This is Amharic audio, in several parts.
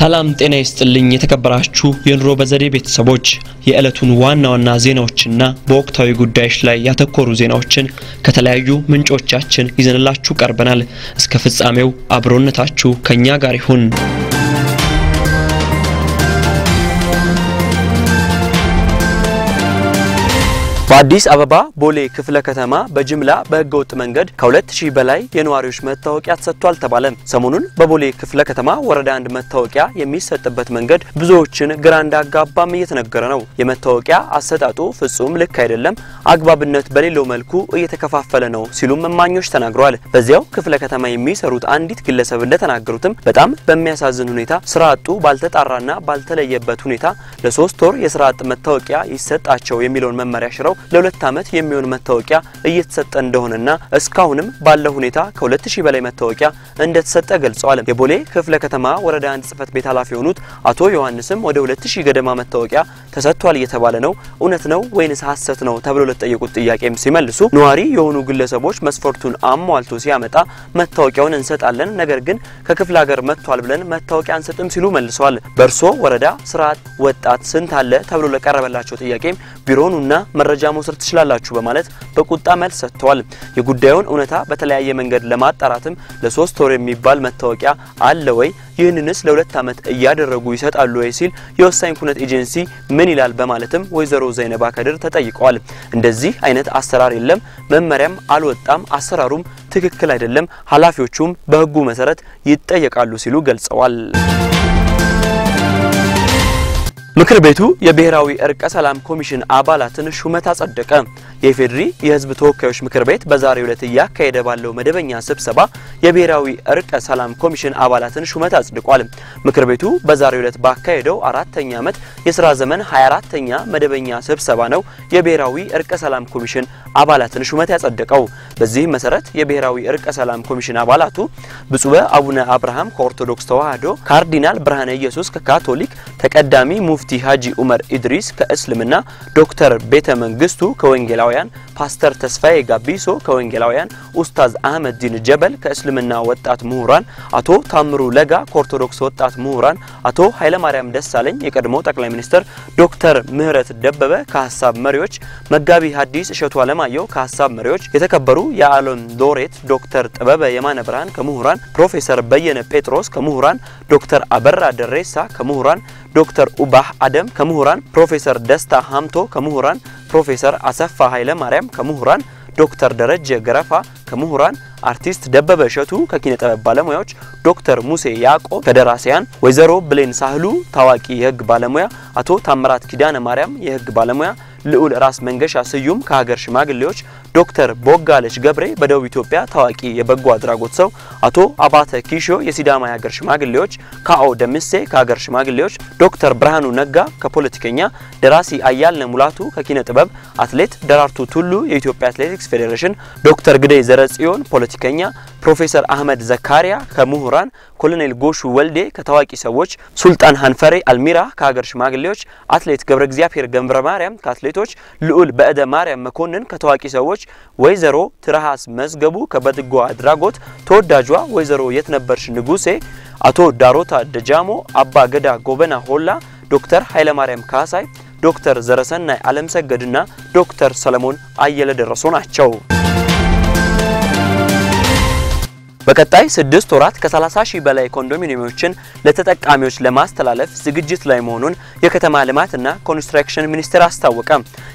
ሰላም ጤና ይስጥልኝ የተከበራችሁ የኑሮ በዘዴ ቤተሰቦች የዕለቱን ዋና ዜናዎችና በወቅታዊ ጉዳዮች ላይ ያተኮሩ ዜናዎችን ከተለያዩ ምንጮቻችን ይዘንላችሁ ቀርበናል እስከ ፍጻሜው አብሮነታችሁ ከኛ ጋር ይሁን በአዲስ አበባ ቦሌ ክፍለ ከተማ በጅምላ በህገወጥ መንገድ ከ2000 በላይ የነዋሪዎች መታወቂያ ተሰጥቷል ተባለ። ሰሞኑን በቦሌ ክፍለ ከተማ ወረዳ 1 መታወቂያ የሚሰጥበት መንገድ ብዙዎችን ግራ እንዳጋባም እየተነገረ ነው። የመታወቂያ አሰጣጡ ፍጹም ልክ አይደለም፣ አግባብነት በሌለው መልኩ እየተከፋፈለ ነው ሲሉ መማኞች ተናግረዋል። በዚያው ክፍለ ከተማ የሚሰሩት አንዲት ግለሰብ እንደተናገሩትም በጣም በሚያሳዝን ሁኔታ ስራ አጡ ባልተጣራና ባልተለየበት ሁኔታ ለ3 ወር የስራ አጥ መታወቂያ ይሰጣቸው የሚለውን መመሪያ ሽረው ለሁለት አመት የሚሆን መታወቂያ እየተሰጠ እንደሆነና እስካሁንም ባለው ሁኔታ ከ2000 በላይ መታወቂያ እንደተሰጠ ገልጸዋል። የቦሌ ክፍለ ከተማ ወረዳ 1 ጽፈት ቤት ኃላፊ ሆኑት አቶ ዮሐንስም ወደ 2000 ገደማ መታወቂያ ተሰጥቷል እየተባለ ነው፣ እውነት ነው ወይስ ሐሰት ነው ተብሎ ለተጠየቁት ጥያቄም ሲመልሱ ነዋሪ የሆኑ ግለሰቦች መስፈርቱን አሟልቶ ሲያመጣ መታወቂያውን እንሰጣለን፣ ነገር ግን ከክፍለ ሀገር መጥቷል ብለን መታወቂያ አንሰጥም ሲሉ መልሰዋል። በርሶ ወረዳ ስርዓት ወጣት ስንት አለ ተብሎ ለቀረበላቸው ጥያቄም ቢሮኑና መረጃ ሞስር ተሽላላችሁ በማለት በቁጣ መልስ ሰጥቷል። የጉዳዩን እውነታ በተለያየ መንገድ ለማጣራትም ለ3 ወር የሚባል መታወቂያ አለ ወይ ይህንንስ ለ2 አመት ያደረጉ ይሰጣሉ ወይ ሲል የወሳኝ ኩነት ኤጀንሲ ምን ይላል በማለትም ወይዘሮ ዘይነባ ከድር ተጠይቀዋል። እንደዚህ አይነት አሰራር የለም፣ መመሪያም አልወጣም፣ አሰራሩም ትክክል አይደለም፣ ኃላፊዎቹም በህጉ መሰረት ይጠየቃሉ ሲሉ ገልጸዋል። ምክር ቤቱ የብሔራዊ እርቀ ሰላም ኮሚሽን አባላትን ሹመት አጸደቀ። የፌደሪ የህዝብ ተወካዮች ምክር ቤት በዛሬው ዕለት ያካሄደ ባለው መደበኛ ስብሰባ የብሔራዊ እርቀ ሰላም ኮሚሽን አባላትን ሹመት አጽድቋል። ምክር ቤቱ በዛሬው ዕለት ባካሄደው 4ኛ ዓመት የሥራ ዘመን 24ኛ መደበኛ ስብሰባ ነው የብሔራዊ እርቀ ሰላም ኮሚሽን አባላትን ሹመት ያጸደቀው። በዚህ መሰረት የብሔራዊ እርቀ ሰላም ኮሚሽን አባላቱ ብፁዕ አቡነ አብርሃም ከኦርቶዶክስ ተዋህዶ፣ ካርዲናል ብርሃነ ኢየሱስ ከካቶሊክ፣ ተቀዳሚ ሙፍቲ ሀጂ ዑመር ኢድሪስ ከእስልምና፣ ዶክተር ቤተመንግስቱ ከወንጌላውያን፣ ፓስተር ተስፋዬ ጋቢሶ ከወንጌላውያን፣ ኡስታዝ አህመድ ዲን ጀበል ከእስልምና ወጣት ምሁራን፣ አቶ ታምሩ ለጋ ከኦርቶዶክስ ወጣት ምሁራን፣ አቶ ኃይለ ማርያም ደሳለኝ የቀድሞ ጠቅላይ ሚኒስትር፣ ዶክተር ምህረት ደበበ ከሐሳብ መሪዎች፣ መጋቢ ሐዲስ እሸቱ አለማየሁ ከሐሳብ መሪዎች፣ የተከበሩ የዓለም ዶሬት ዶክተር ጥበበ የማነ ብርሃን ከምሁራን፣ ፕሮፌሰር በየነ ጴጥሮስ ከምሁራን፣ ዶክተር አበራ ደሬሳ ከምሁራን፣ ዶክተር ኡባህ አደም ከምሁራን፣ ፕሮፌሰር ደስታ ሃምቶ ከምሁራን፣ ፕሮፌሰር አሰፋ ኃይለ ማርያም ከምሁራን፣ ዶክተር ደረጀ ገረፋ ከምሁራን፣ አርቲስት ደበበ ሸቱ ከኪነ ጥበብ ባለሙያዎች፣ ዶክተር ሙሴ ያዕቆብ ከደራሲያን፣ ወይዘሮ ብሌን ሳህሉ ታዋቂ የህግ ባለሙያ፣ አቶ ታምራት ኪዳነ ማርያም የህግ ባለሙያ፣ ልዑል ራስ መንገሻ ስዩም ከሀገር ሽማግሌዎች፣ ዶክተር ቦጋለሽ ገብሬ በደቡብ ኢትዮጵያ ታዋቂ የበጎ አድራጎት ሰው፣ አቶ አባተ ኪሾ የሲዳማ የሀገር ሽማግሌዎች፣ ካኦ ደምሴ ከሀገር ሽማግሌዎች፣ ዶክተር ብርሃኑ ነጋ ከፖለቲከኛ፣ ደራሲ አያልነ ሙላቱ ከኪነ ጥበብ፣ አትሌት ደራርቱ ቱሉ የኢትዮጵያ አትሌቲክስ ፌዴሬሽን፣ ዶክተር ግደይ ዘረጽዮን ፖለቲከኛ፣ ፕሮፌሰር አህመድ ዘካሪያ ከምሁራን፣ ኮሎኔል ጎሹ ወልዴ ከታዋቂ ሰዎች፣ ሱልጣን ሀንፈሬ አልሚራ ከሀገር ሽማግሌዎች፣ አትሌት ገብረ እግዚአብሔር ገብረ ማርያም ከአትሌቶች፣ ልዑል በእደ ማርያም መኮንን ከታዋቂ ሰዎች፣ ወይዘሮ ትራሃስ መስገቡ ከበጎ አድራጎት፣ ተወዳጇ ወይዘሮ የትነበርሽ ንጉሴ፣ አቶ ዳሮታ ደጃሞ፣ አባ ገዳ ጎበና ሆላ፣ ዶክተር ኃይለ ማርያም ካሳይ፣ ዶክተር ዘረሰናይ አለምሰገድና ዶክተር ሰለሞን አየለ ደረሶ ናቸው። በቀጣይ 6 ወራት ከ30,000 በላይ ኮንዶሚኒየሞችን ለተጠቃሚዎች ለማስተላለፍ ዝግጅት ላይ መሆኑን የከተማ ልማትና ኮንስትራክሽን ሚኒስቴር አስታወቀ።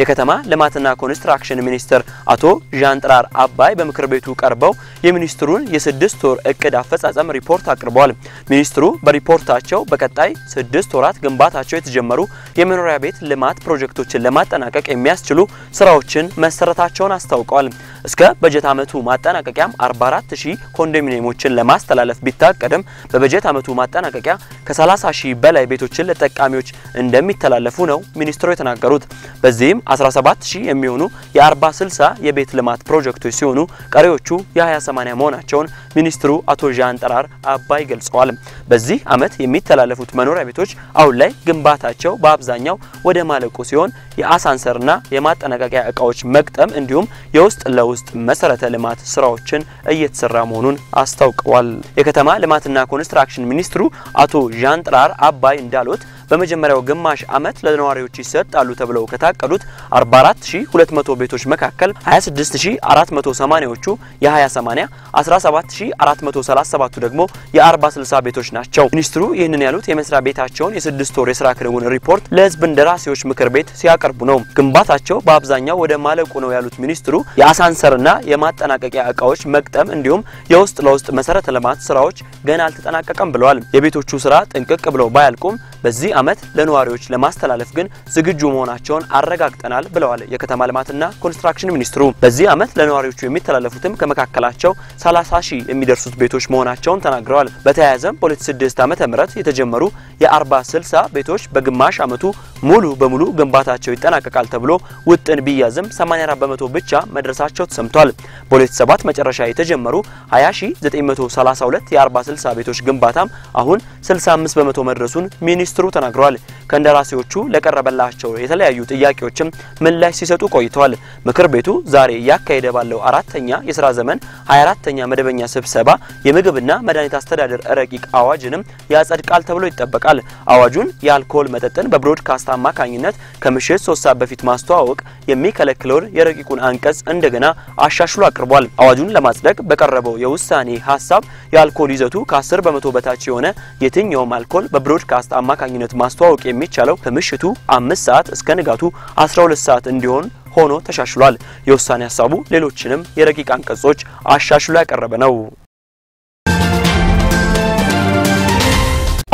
የከተማ ልማትና ኮንስትራክሽን ሚኒስቴር አቶ ዣንጥራር አባይ በምክር ቤቱ ቀርበው የሚኒስትሩን የ6 ወር እቅድ አፈጻጸም ሪፖርት አቅርበዋል። ሚኒስትሩ በሪፖርታቸው በቀጣይ 6 ወራት ግንባታቸው የተጀመሩ የመኖሪያ ቤት ልማት ፕሮጀክቶችን ለማጠናቀቅ የሚያስችሉ ስራዎችን መሰረታቸውን አስታውቀዋል። እስከ በጀት አመቱ ማጠናቀቂያም 44,000 ኮንዶሚኒየሞችን ለማስተላለፍ ቢታቀደም በበጀት አመቱ ማጠናቀቂያ ከ30,000 በላይ ቤቶችን ለተጠቃሚዎች እንደሚተላለፉ ነው ሚኒስትሩ የተናገሩት። በዚህም 17,000 የሚሆኑ የ40/60 የቤት ልማት ፕሮጀክቶች ሲሆኑ ቀሪዎቹ የ20/80 መሆናቸውን ሚኒስትሩ አቶ ዣንጥራር አባይ ገልጸዋል። በዚህ አመት የሚተላለፉት መኖሪያ ቤቶች አሁን ላይ ግንባታቸው በአብዛኛው ወደ ማለቁ ሲሆን የአሳንሰርና የማጠናቀቂያ እቃዎች መቅጠም እንዲሁም የውስጥ ለውስጥ መሰረተ ልማት ስራዎችን እየተሰራ መሆኑን መሆናቸውን አስታውቀዋል የከተማ ልማትና ኮንስትራክሽን ሚኒስትሩ አቶ ጃን ጥራር አባይ እንዳሉት በመጀመሪያው ግማሽ አመት ለነዋሪዎች ይሰጣሉ ተብለው ከታቀዱት 44200 ቤቶች መካከል 26480ዎቹ የ20/80 17437ቱ ደግሞ የ40/60 ቤቶች ናቸው ሚኒስትሩ ይህንን ያሉት የመስራ ቤታቸውን የ6 ወር የሥራ ክለውን ሪፖርት ለህዝብ እንደራሴዎች ምክር ቤት ሲያቀርቡ ነው ግንባታቸው በአብዛኛው ወደ ማለቁ ነው ያሉት ሚኒስትሩ የአሳንሰርና የማጠናቀቂያ አቃዎች መቅጠም እንዲሁም የውስጥ ለውስጥ መሰረተ ልማት ስራዎች ገና አልተጠናቀቀም ብለዋል የቤቶቹ ስራ ጥንቅቅ ብለው ባያልቁም በዚህ አመት ለነዋሪዎች ለማስተላለፍ ግን ዝግጁ መሆናቸውን አረጋግጠናል ብለዋል የከተማ ልማትና ኮንስትራክሽን ሚኒስትሩ በዚህ አመት ለነዋሪዎች የሚተላለፉትም ከመካከላቸው 30000 የሚደርሱት ቤቶች መሆናቸውን ተናግረዋል በተያያዘም በ2006 ዓመተ ምህረት የተጀመሩ የ40/60 ቤቶች በግማሽ አመቱ ሙሉ በሙሉ ግንባታቸው ይጠናቀቃል ተብሎ ውጥን ቢያዝም 84% ብቻ መድረሳቸው ተሰምቷል በ2007 መጨረሻ የተጀመሩ 20932 የ40/60 ቤቶች ግንባታም አሁን 65% መድረሱን ሚኒስትሩ ተናግሯል ከንደራሲዎቹ ለቀረበላቸው የተለያዩ ጥያቄዎችም ምላሽ ሲሰጡ ቆይተዋል ምክር ቤቱ ዛሬ ያካሄደ ባለው 4ኛ የሥራ ዘመን 24ኛ መደበኛ ስብሰባ የምግብና መድኃኒት አስተዳደር ረቂቅ አዋጅንም ያጸድቃል ተብሎ ይጠበቃል አዋጁን የአልኮል መጠጥን በብሮድካስት አማካኝነት ከምሽት 3 ሰዓት በፊት ማስተዋወቅ የሚከለክለውን የረቂቁን አንቀጽ እንደገና አሻሽሎ አቅርቧል አዋጁን ለማጽደቅ በቀረበው የውሳኔ ሐሳብ የአልኮል ይዘቱ ከ10% በታች የሆነ የትኛውም አልኮል በብሮድካስት አማካኝነት ማስተዋወቅ የሚቻለው ከምሽቱ 5 ሰዓት እስከ ንጋቱ 12 ሰዓት እንዲሆን ሆኖ ተሻሽሏል የውሳኔ ሐሳቡ ሌሎችንም የረቂቅ አንቀጾች አሻሽሎ ያቀረበ ነው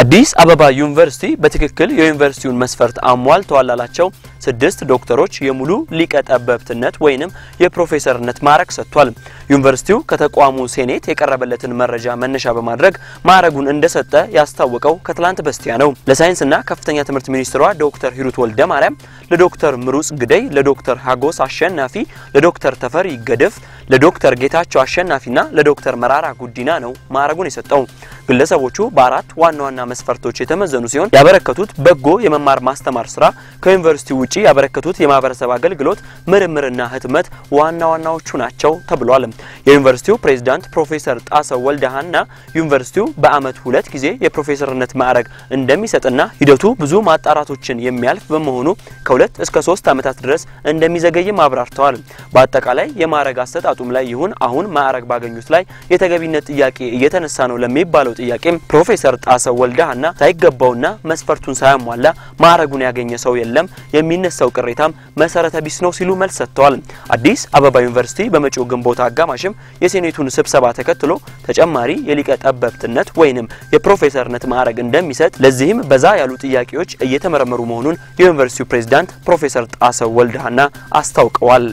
አዲስ አበባ ዩኒቨርሲቲ በትክክል የዩኒቨርሲቲውን መስፈርት አሟልቷል አላላቸው 6 ዶክተሮች የሙሉ ሊቀጠበብትነት ወይንም የፕሮፌሰርነት ማዕረግ ሰጥቷል ዩኒቨርሲቲው ከተቋሙ ሴኔት የቀረበለትን መረጃ መነሻ በማድረግ ማዕረጉን እንደሰጠ ያስታወቀው ከትላንት በስቲያ ነው ለሳይንስና ከፍተኛ ትምህርት ሚኒስትሯ ዶክተር ሂሩት ወልደማርያም ለዶክተር ምሩጽ ግደይ ለዶክተር ሀጎስ አሸናፊ ለዶክተር ተፈሪ ገደፍ ለዶክተር ጌታቸው አሸናፊና ለዶክተር መራራ ጉዲና ነው ማዕረጉን የሰጠው ግለሰቦቹ በአራት ዋና ዋና መስፈርቶች የተመዘኑ ሲሆን ያበረከቱት በጎ የመማር ማስተማር ስራ ከዩኒቨርሲቲው ጂ ያበረከቱት የማበረሰብ አገልግሎት ምርምርና ህትመት ዋና ዋናዎቹ ናቸው ተብሏል የዩኒቨርሲቲው ፕሬዝዳንት ፕሮፌሰር ጣሰው ወልደሃና ዩኒቨርሲቲው በአመት 2 ጊዜ የፕሮፌሰርነት ማዕረግ እንደሚሰጥና ሂደቱ ብዙ ማጣራቶችን የሚያልፍ በመሆኑ ከ2 እስከ 3 አመታት ድረስ እንደሚዘገይም አብራርተዋል በአጠቃላይ የማዕረግ አሰጣጡም ላይ ይሁን አሁን ማዕረግ ባገኙት ላይ የተገቢነት ጥያቄ እየተነሳ ነው ለሚባለው ጥያቄ ፕሮፌሰር ጣሰው ወልደሃና ሳይገባውና መስፈርቱን ሳያሟላ ማዕረጉን ያገኘ ሰው የለም የሚነሳው ቅሬታም መሰረተ ቢስ ነው ሲሉ መልስ ሰጥተዋል አዲስ አበባ ዩኒቨርሲቲ በመጪው ግንቦት አጋማሽም የሴኔቱን ስብሰባ ተከትሎ ተጨማሪ የሊቀ ጠበብትነት ወይንም የፕሮፌሰርነት ማዕረግ እንደሚሰጥ ለዚህም በዛ ያሉ ጥያቄዎች እየተመረመሩ መሆኑን የዩኒቨርሲቲው ፕሬዝዳንት ፕሮፌሰር ጣሰው ወልደሃና አስታውቀዋል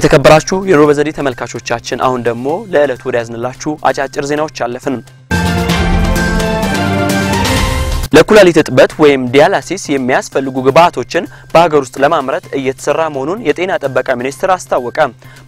የተከበራችሁ የሮበዘዲ ተመልካቾቻችን አሁን ደግሞ ለዕለቱ ወዳዝንላችሁ አጫጭር ዜናዎች አለፈን ለኩላሊት ጥበት ወይም ዲያላሲስ የሚያስፈልጉ ግብአቶችን በአገር ውስጥ ለማምረት እየተሰራ መሆኑን የጤና ጥበቃ ሚኒስቴር አስታወቀ።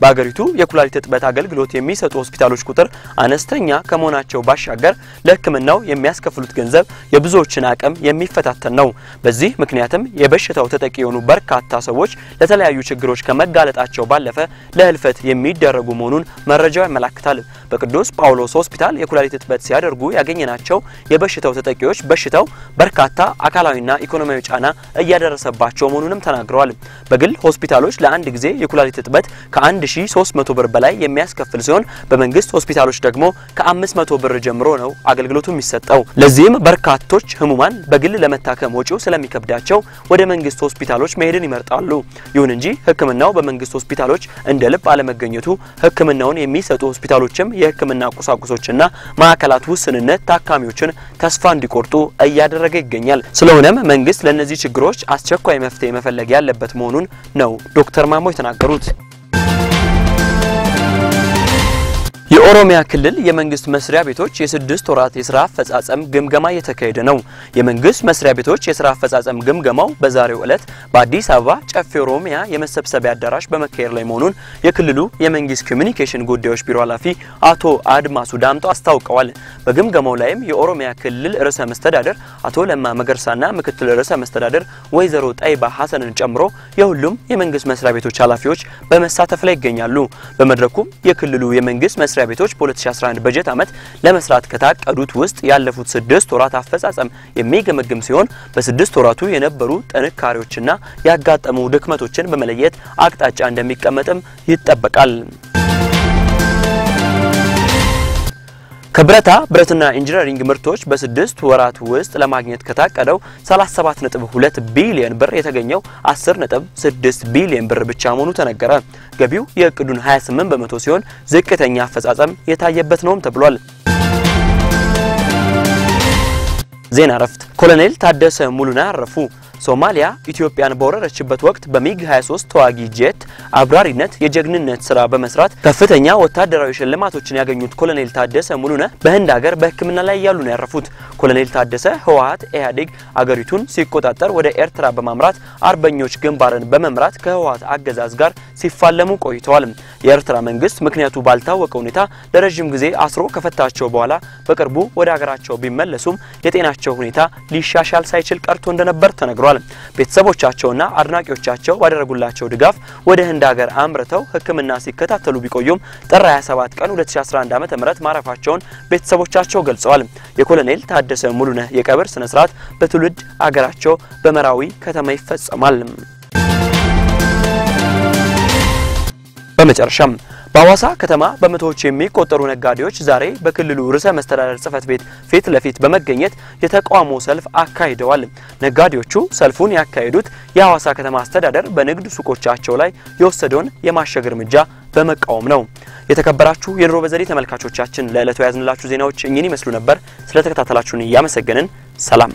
በአገሪቱ የኩላሊት ጥበት አገልግሎት የሚሰጡ ሆስፒታሎች ቁጥር አነስተኛ ከመሆናቸው ባሻገር ለሕክምናው የሚያስከፍሉት ገንዘብ የብዙዎችን አቅም የሚፈታተን ነው። በዚህ ምክንያትም የበሽታው ተጠቂ የሆኑ በርካታ ሰዎች ለተለያዩ ችግሮች ከመጋለጣቸው ባለፈ ለህልፈት የሚደረጉ መሆኑን መረጃው ያመለክታል። በቅዱስ ጳውሎስ ሆስፒታል የኩላሊት ጥበት ሲያደርጉ ያገኘናቸው የበሽታው ተጠቂዎች በሽታው በርካታ አካላዊና ኢኮኖሚያዊ ጫና እያደረሰባቸው መሆኑንም ተናግረዋል። በግል ሆስፒታሎች ለአንድ ጊዜ የኩላሊት ጥበት ከ1300 ብር በላይ የሚያስከፍል ሲሆን በመንግስት ሆስፒታሎች ደግሞ ከ500 ብር ጀምሮ ነው አገልግሎቱ የሚሰጠው። ለዚህም በርካቶች ህሙማን በግል ለመታከም ወጪው ስለሚከብዳቸው ወደ መንግስት ሆስፒታሎች መሄድን ይመርጣሉ። ይሁን እንጂ ህክምናው በመንግስት ሆስፒታሎች እንደ ልብ አለመገኘቱ ህክምናውን የሚሰጡ ሆስፒታሎችም የህክምና ቁሳቁሶችና ማዕከላት ውስንነት ታካሚዎችን ተስፋ እንዲቆርጡ ያደረገ ይገኛል። ስለሆነም መንግስት ለነዚህ ችግሮች አስቸኳይ መፍትሄ መፈለግ ያለበት መሆኑን ነው ዶክተር ማሞ የተናገሩት። የኦሮሚያ ክልል የመንግስት መስሪያ ቤቶች የ6 ወራት የሥራ አፈጻጸም ግምገማ የተካሄደ ነው። የመንግስት መስሪያ ቤቶች የሥራ አፈጻጸም ግምገማው በዛሬው ዕለት በአዲስ አበባ ጨፌ ኦሮሚያ የመሰብሰቢያ አዳራሽ በመካሄድ ላይ መሆኑን የክልሉ የመንግስት ኮሚኒኬሽን ጉዳዮች ቢሮ ኃላፊ አቶ አድማሱ ዳምጦ አስታውቀዋል። በግምገማው ላይም የኦሮሚያ ክልል ርዕሰ መስተዳድር አቶ ለማ መገርሳና ምክትል ርዕሰ መስተዳድር ወይዘሮ ጣይባ ሐሰንን ጨምሮ የሁሉም የመንግስት መስሪያ ቤቶች ኃላፊዎች በመሳተፍ ላይ ይገኛሉ። በመድረኩም የክልሉ የመንግስት ቤቶች በ2011 በጀት ዓመት ለመስራት ከታቀዱት ውስጥ ያለፉት 6 ወራት አፈጻጸም የሚገመግም ሲሆን በ6 ወራቱ የነበሩ ጥንካሬዎችና ያጋጠሙ ድክመቶችን በመለየት አቅጣጫ እንደሚቀመጥም ይጠበቃል። ከብረታ ብረትና ኢንጂነሪንግ ምርቶች በ6 ወራት ውስጥ ለማግኘት ከታቀደው 37.2 ቢሊዮን ብር የተገኘው 10.6 ቢሊዮን ብር ብቻ መሆኑ ተነገረ። ገቢው የእቅዱን 28% ሲሆን ዝቅተኛ አፈጻጸም የታየበት ነውም ተብሏል። ዜና ዕረፍት ኮሎኔል ታደሰ ሙሉና አረፉ። ሶማሊያ ኢትዮጵያን በወረረችበት ወቅት በሚግ 23 ተዋጊ ጄት አብራሪነት የጀግንነት ስራ በመስራት ከፍተኛ ወታደራዊ ሽልማቶችን ያገኙት ኮሎኔል ታደሰ ሙሉና በህንድ ሀገር በሕክምና ላይ ያሉ ነው ያረፉት። ኮሎኔል ታደሰ ህወሓት ኢህአዴግ አገሪቱን ሲቆጣጠር ወደ ኤርትራ በማምራት አርበኞች ግንባርን በመምራት ከህወሓት አገዛዝ ጋር ሲፋለሙ ቆይተዋል። የኤርትራ መንግስት ምክንያቱ ባልታወቀ ሁኔታ ለረጅም ጊዜ አስሮ ከፈታቸው በኋላ በቅርቡ ወደ ሀገራቸው ቢመለሱም የጤናቸው ሁኔታ ሊሻሻል ሳይችል ቀርቶ እንደነበር ተነግሯል። ቤተሰቦቻቸውና አድናቂዎቻቸው ባደረጉላቸው ድጋፍ ወደ ህንድ ሀገር አምርተው ህክምና ሲከታተሉ ቢቆዩም ጥር 27 ቀን 2011 ዓ.ም ማረፋቸውን ቤተሰቦቻቸው ገልጸዋል። የኮሎኔል ታደሰ ሙሉነ የቀብር ስነ ስርዓት በትውልድ ሀገራቸው በመራዊ ከተማ ይፈጸማል። በመጨረሻም በአዋሳ ከተማ በመቶዎች የሚቆጠሩ ነጋዴዎች ዛሬ በክልሉ ርዕሰ መስተዳድር ጽፈት ቤት ፊት ለፊት በመገኘት የተቃውሞ ሰልፍ አካሂደዋል። ነጋዴዎቹ ሰልፉን ያካሄዱት የአዋሳ ከተማ አስተዳደር በንግድ ሱቆቻቸው ላይ የወሰደውን የማሸግ እርምጃ በመቃወም ነው። የተከበራችሁ የኑሮ በዘዴ ተመልካቾቻችን ለዕለቱ ያዝንላችሁ ዜናዎች እኚህን ይመስሉ ነበር። ስለተከታተላችሁን ያመሰግናለን። ሰላም።